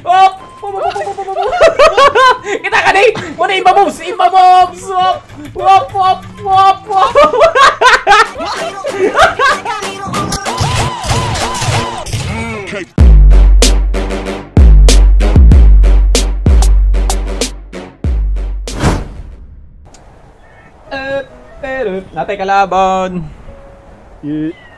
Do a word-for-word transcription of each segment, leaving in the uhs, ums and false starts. Oh! Kita ka na eh! Muna yung babobs! Yung babobs! Wop! Wop! Wop! Wop! Wop! Natay kalaban!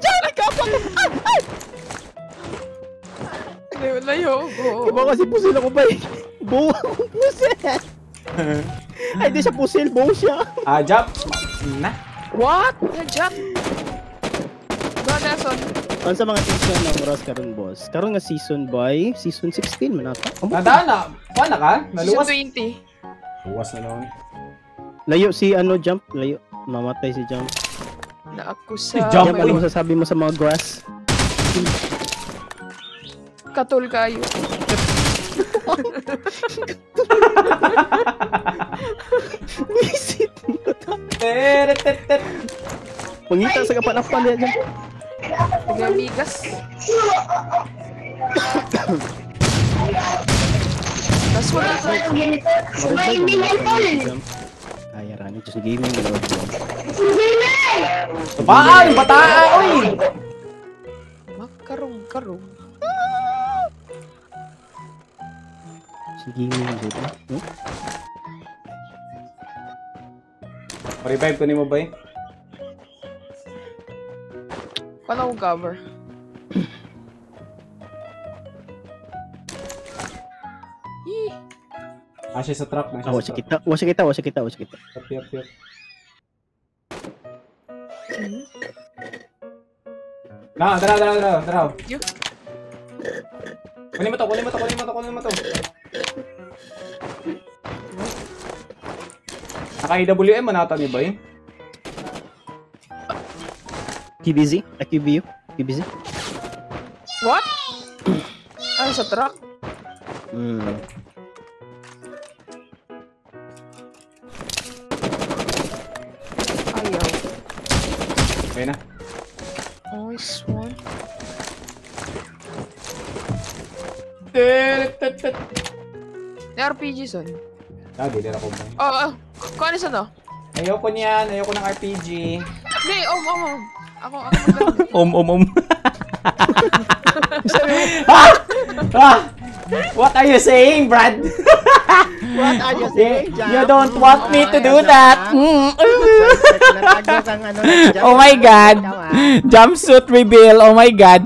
Jump! Ikaw pa! Ay! Ay! Layo ko. Diba kasi pusil ako ba eh? Bow akong pusil. Ay, di siya pusil. Bow siya. Ah, jump. Na? What? Yeah, jump. Doon nason. Doon sa mga season ng Ross karon boss. Karon nga season by season sixteen man ata. Nadaan na. Kuha na ka? Naluwas. Season twenty. Buwas na lang. Layo si ano jump. Layo. Mamatay si jump. Naakusa. Si jump. Ano masasabi mo sa mga grass? Katol kayo. Nisit mo ito. Pangita sa kapanapan yan dyan. Pagamigas. Tapos wala sa ito. Ay, arani. Diyos na gaming. Baan! Bataan! Uy! Makarong-karong. Sige mo yung dito. Revive ko ni mo ba eh? Wala akong cover. Ah, siya sa truck. Ah, wasa kita, wasa kita, wasa kita, wasa kita. Up, up, up. Nah, daraw, daraw, daraw, daraw. Kunin mo to, kunin mo to, kunin mo to, kunin mo to. Naka A W M man ata ni ba eh? Q B Z? A Q B U? Q B Z? What? Ano sa truck? Hmm. Ayaw. Okay na. Always one. May R P G son. Ah, gilera ko mo. Oo, oo. Kung ano son o? Ayoko niyan, ayoko ng R P G. Hindi, om, om, om. Ako, ako magdala. Om, om, om. What are you saying, Brad? What are you saying, Jam? You don't want me to do that. Oh my god. Jumpsuit reveal, oh my god.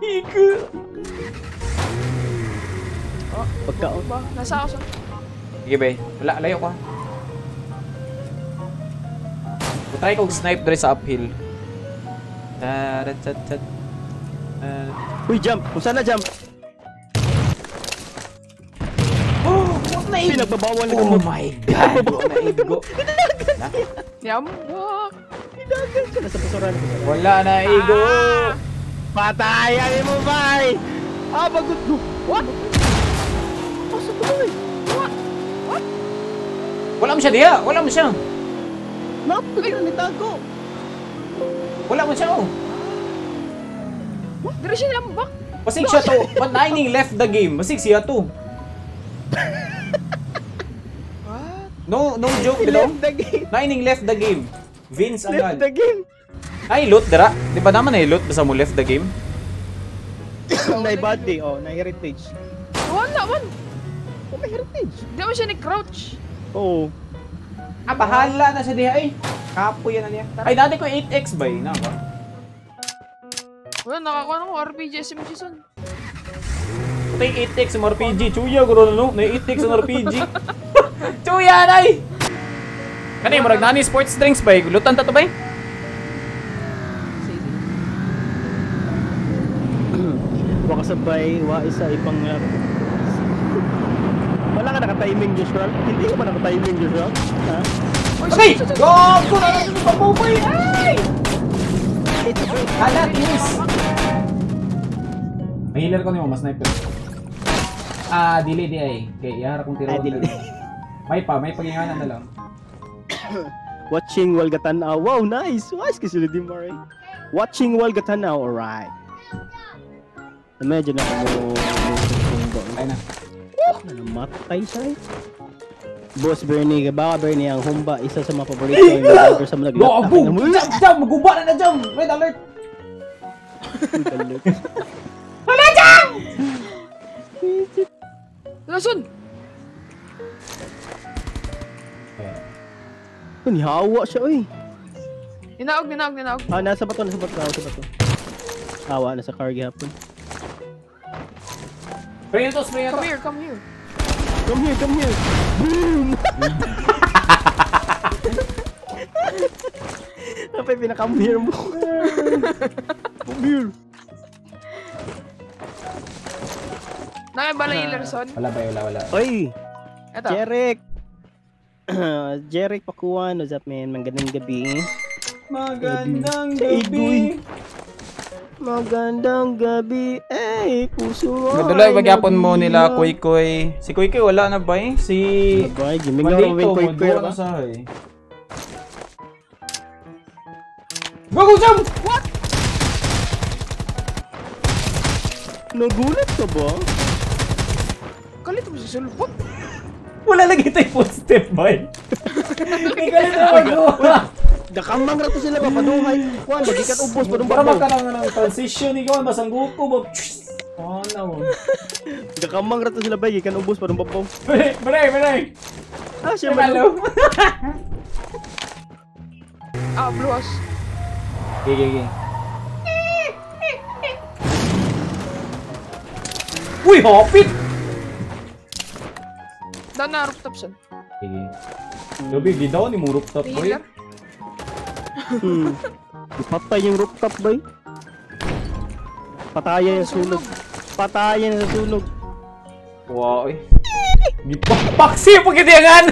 Iku. Oh, pagkaon ba? Nasa ako. Sige ba? Wala, layo ko. Patay kong snipe dre sa uphill. Taratatad. Uy, jump! Usan na jump! Oh! Pinagbabawal na mo. Oh my god! Naigo. Yambak! Wala na, Igo! Patayan mo, bay! Ah, bagot mo! What? Asa ko ba? What? What? Wala mo siya diya! Wala mo siya! Napagay na nitago! Wala mo siya, oh! What? Dira siya lang ba? Pasig siya to! But Nining left the game! Pasig siya to! What? No, no joke, below! Nining left the game! Vince agad. Left the game. Ay, loot dara. Di ba naman ay loot basta mo left the game? Nay body, oh, na heritage. Wala man. Oh, may heritage. Di mo siya ni-crouch. Oo. Ah, bahala na siya diha ay. Kapo yan niya. Ay, dati ko eight X ba eh, na ba? Wala, nakakuha ng R P G S M G son. Tay eight X ng R P G, chuya guro no, na eight X ng R P G. Chuya nay. Kani murag nani sports drinks bay, lutan ta to bay? Wakasabay, wa isa ipangyap. Wala ka nakatiming, Joshua? Hindi ko ba nakatiming, Joshua? Ha? Ay! Gago! Nalagyan mo papupay! Ay! Halat! Miss! May healer ko niyo, mas sniper. Ah, delay di ay. Okay, iharap kong tira ko na lang. May pa, may paginganan na lang. Watching while gatanaw. Wow, nice! Nice kasi lidi mo rin. Watching while gatanaw, alright. Medyo na ako. Ay na. Namatay siya eh. Boss Bernie, baka Bernie ang humba, isa sa mga favorito yung nag-over sa mga nag-laptop. Jump! Jump! Mag-humba na na jump! Red alert! Red alert. Wala jump! Lasun! Nihawa siya eh. Ninaog, ninaog, ninaog. Ah, nasa bato, nasa bato, nasa bato. Awa, nasa car gihapon. Spray nito, spray nito. Come here, come here. Come here, come here! Boom! Kapag pinakam here mo. Come here! Nakibala yung Larson? Wala ba yun? Wala, wala. Oy! Eto. Jerry! Jerry Pakuan. What's up, man? Magandang gabi. Magandang gabi! Magandang gabi, eh, puso mo. Madulay, mag-yapon mo nila, Koy Koy. Si Koy Koy wala na ba eh? Si... Koy Koy, malito, magduwa na sa eh. Bago jump! What? Nagulat ka ba? Kalit mo si Sulfot. Wala lang ito yung footstep ba eh? May kalit na magduwa. Dakamang rato sila ba? Paduhay! Kuhan, magikat ubos! Padumbabaw! Para magkaroon na ng transition ni Kuhan, basang guko! Oh no! Dakamang rato sila ba? Magikat ubos! Padumbabaw! Balay! Balay! Balay! Ah, siya malo! Ah, blue house! Okay, okay, okay. Uy! Hopit! Down na rooftop siya. Okay. Sabi, di down yung rooftop ko eh. Hmm. Patay yung rooftop ba eh? Patayan yung sunog. Patayan yung sunog. Wow eh. Paksi yung pagkitiangan!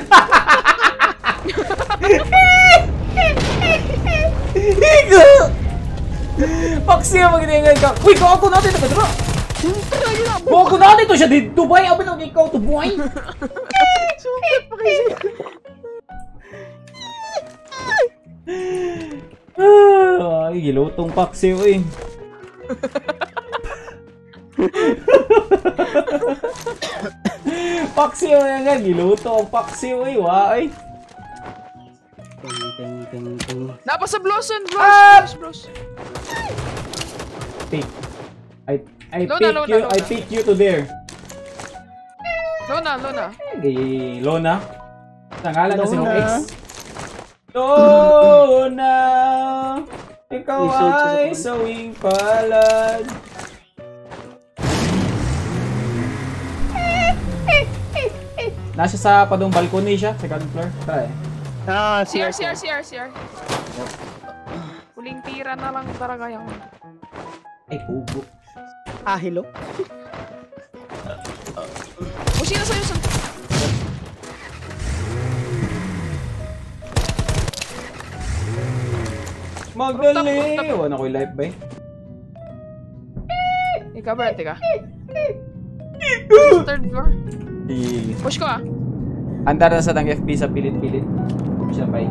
Paksi yung pagkitiangan ka. Uy! Kako natin! Nakadra! Kako natin to siya dito ba eh? Abin ako ikaw to buhay! Sugat pa kayo siya! Ay, gilotong paksiw eh. Paksiw na nga, giloto ang paksiw eh, waay. Napasa blossom, blossom, blossom. Pick. I, I Lona, pick Lona, you, Lona. I pick you to there. Lona, Lona. Hey, Lona. Tangalan na si mong ex. Lona, ikaw ay sawing palad. Nasa sa padong balcony siya, second floor. Tara eh. Ah, C R, C R, C R, C R. Huling tira na lang talaga yung... Ay, kubo. Ah, hello? O, sino sa'yo sa'yo? Magdali! Iwan ako yung life ba eh? Ikaw ba? Teka. Third floor? Push ko ah! Andar na sa tang F B sa pilit-pilit. Push na ba eh?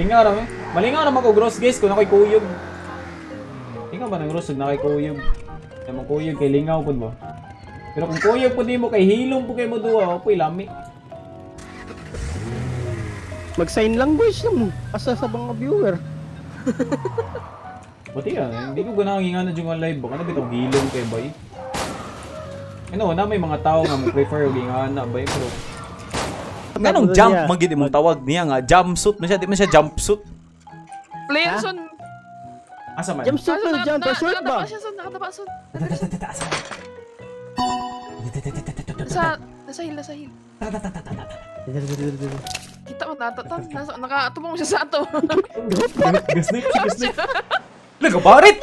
Malingaw naman. Malingaw naman ako gross guys kung ako'y kuyog. Hindi ka ba nang grossog na kay kuyog? Kaya mong kuyog kay lingaw po mo. Pero kung kuyog po din mo kay hilong po kay mo duwa, apoy lami. Mag-sign language na mo. Asa sa mga viewer. Buti ah, hindi ko ganang hinga na dyan ang live. Baka na bitong hilong kay boy. Ano na may mga tao nga mag-prefer og ingana ba pero ganong jump magid imong tawag niya nga jumpsuit man siya, di man siya jumpsuit. Playerson. Asa man? Jumpsuit or jump short ba? Nakatapason. Nakatapason. Sa sa hil, sa hil. Kita mo natatan, nakatubong siya sa ato. Gasnik, gasnik. Nagabarit.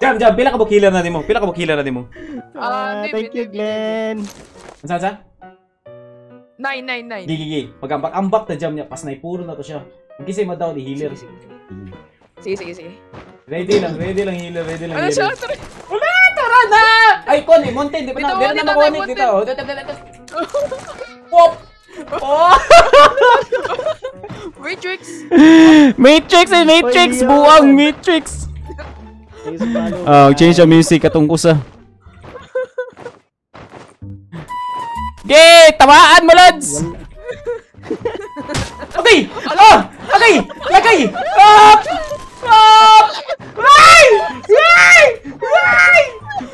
Jam, jam, pila ka bukila na nimo? Pila ka bukila na nimo? Ah, thank you Glenn. Unsa sa? Nine, nine, nine. Gigi, gigi. Pagambak-ambak na jam niya, pas na ipuro na to siya. Kasi madaw ni healer. Sige, sige, sige. Ready lang, ready lang healer, ready lang healer. Wala, tara na! Ay, Connie, mountain, di ba na? Meron na makunik dito. Pop! Oh! Matrix! Matrix eh, Matrix! Buang Matrix! Oh, change the music katong kusa. Gay, tamaan mo lads. Okay. Oh, okay. Lagay. Up. Up. Ay! Ay! Ay!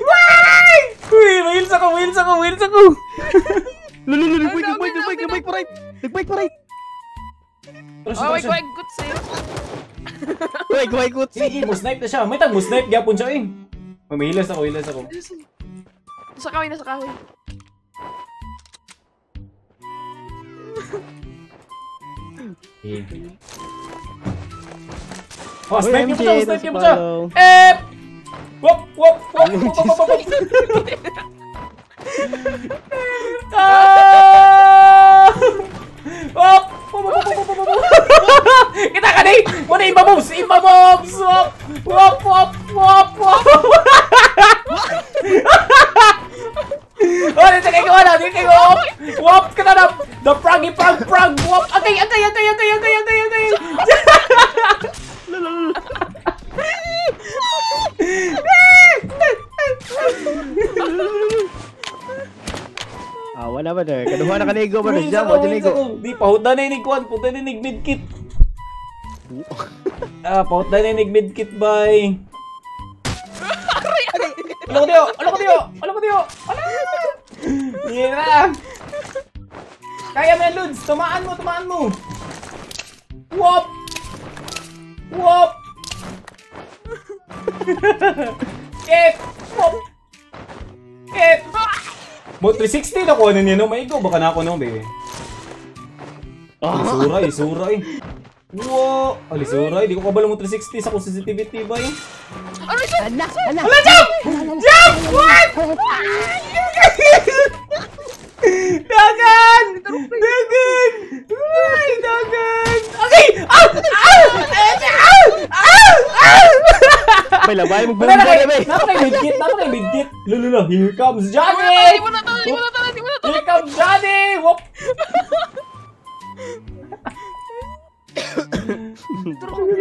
Ay! Wheels ako, wheels ako, wheels ako. Lulu, lulu, bike, bike, bike, bike, bike. Bike, bike. Oh, wait, wait, good save. Wait, wait, good. Sige, musnipe na siya. May tag musnipe gyapon siya eh. Mamihilas ako, hilas ako. Sa kahoy na, sa kahoy. Oh, snipe niya pa siya, snipe niya pa siya. Eh! Wop, wop, wop, wop, wop, wop, wop. Ah! Wop! Kita ka din! Muna imba moves! Imba moves! Wop! Wop! Wop! Wop! Oh, dito kayo ko na! Dito kayo ko! Wop! Kita na! The prangy prang prang! Wop! Agay! Agay! Agay! Agay! Agay! Agay! Agay! Awa na ba na? Kaduha na kanigo ba na dyan? Di, pahuta na inig one! Punta na inig mid-kit! Ah, paut na ninig mid-kit, bye! Alam ko diyo! Alam ko diyo! Alam ko diyo! Alam! Hindi na! Kaya mo yan, Lods! Tumaan mo! Tumaan mo! Wop! Wop! Kip! Wop! Kip! Mo three sixty na kuha na niya, no? Maigaw baka na ako, no, baby? Isuray! Isuray! Wow! Alis oray, di ko kabalo mo three sixty sa sensitivity ba yun? Aray! Anak! Anak! Anak! Jump! Jump! What? Dagan! Dagan! Ay! Dagan! Okay! Ow! Ow! Ow! Ow! Ow! May labay! Magbunod ka na, may! Napakay midkit! Napakay midkit! Lulula! Here comes Johnny! Here comes Johnny! Whoop! Turun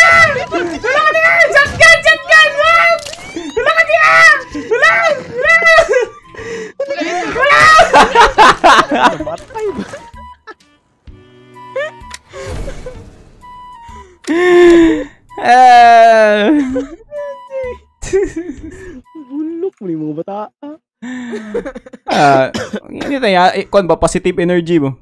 Wala ka niya! Shotgun! Shotgun! Wop! Wala ka niya! Wala! Wala! Wala! Patay ba? Bulok mo yung mga bata. Ah, hindi tayo. Kon ba? Positive energy mo?